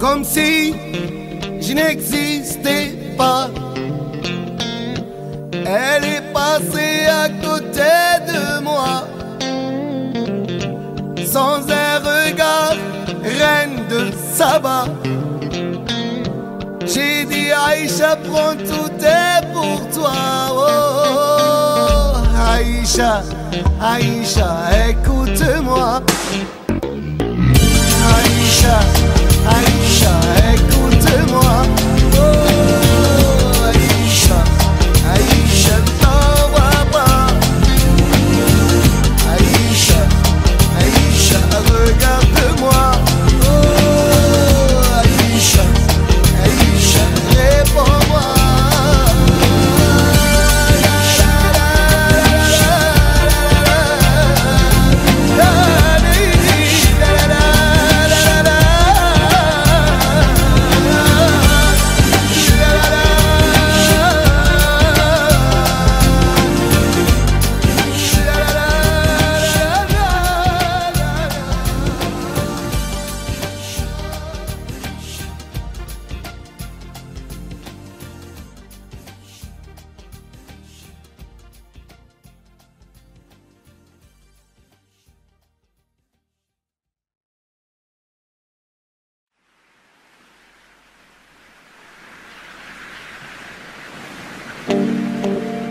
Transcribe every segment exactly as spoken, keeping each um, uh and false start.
Comme si je n'existais pas. Elle est passée à côté de moi, sans un regard, reine de Saba. J'ai dit Aïcha, prends tout est pour toi. Oh, oh, Aïcha, Aïcha, écoute-moi. Aïcha, Aïcha, écoute-moi. Oh, Aïcha, Aïcha, t'en vas pas. Aïcha, Aïcha, regarde-moi. Oh, Aïcha, Aïcha, réponds-moi.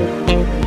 Thank you.